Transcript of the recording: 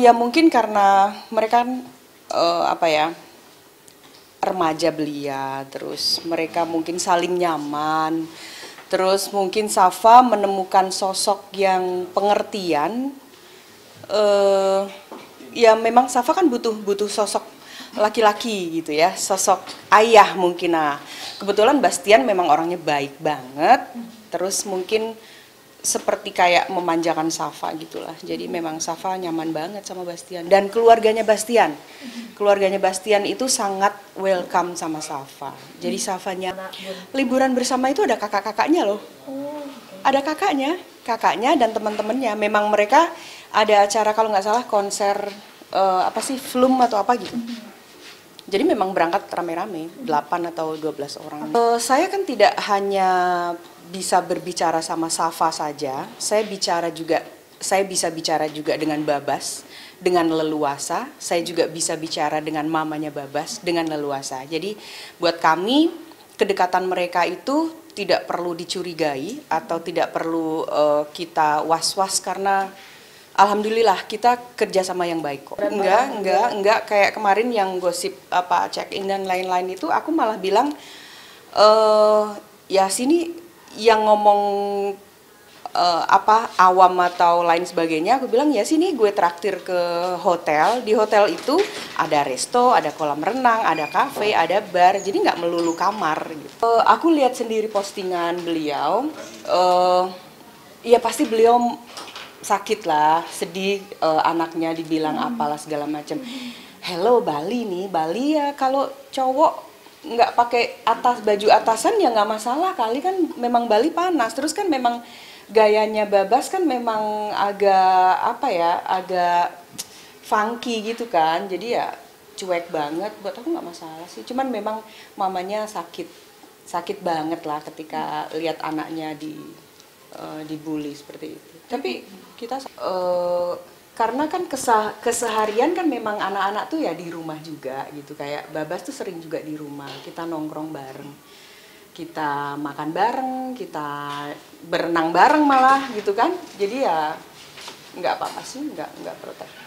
Ya mungkin karena mereka kan remaja belia, terus mereka mungkin saling nyaman, terus mungkin Shafa menemukan sosok yang pengertian. Ya memang Shafa kan butuh sosok laki-laki gitu ya, sosok ayah mungkin. Nah kebetulan Bastian memang orangnya baik banget, terus mungkin seperti kayak memanjakan Shafa gitulah. Jadi memang Shafa nyaman banget sama Bastian dan keluarganya Bastian. Keluarganya Bastian itu sangat welcome sama Shafa. Jadi Shafanya liburan bersama itu ada kakak-kakaknya loh. Ada kakaknya dan teman-temannya. Memang mereka ada acara kalau nggak salah konser film atau apa gitu. Jadi memang berangkat rame-rame, 8 atau 12 orang. Saya kan tidak hanya bisa berbicara sama Shafa saja, saya bisa bicara juga dengan Babas, dengan leluasa. Saya juga bisa bicara dengan mamanya Babas, dengan leluasa. Jadi buat kami, kedekatan mereka itu tidak perlu dicurigai atau tidak perlu kita was-was karena alhamdulillah kita kerja sama yang baik kok. Enggak kayak kemarin yang gosip apa check-in dan lain-lain itu aku malah bilang ya sini yang ngomong awam atau lain sebagainya, aku bilang ya sini gue traktir ke hotel. Di hotel itu ada resto, ada kolam renang, ada kafe, ada bar. Jadi nggak melulu kamar gitu. Aku lihat sendiri postingan beliau. Ya pasti beliau sakit lah, sedih, anaknya dibilang apalah segala macam. Hello Bali nih, Bali ya kalau cowok nggak pakai baju atasan ya nggak masalah kali, kan memang Bali panas. Terus kan memang gayanya Babas kan memang agak funky gitu kan, jadi ya cuek banget, buat aku nggak masalah sih. Cuman memang mamanya sakit banget lah ketika lihat anaknya dibully seperti itu. Tapi kita karena kan keseharian kan memang anak-anak tuh ya di rumah juga gitu, kayak Babas tuh sering juga di rumah, kita nongkrong bareng, kita makan bareng, kita berenang bareng malah gitu kan. Jadi ya nggak apa-apa sih, nggak protes.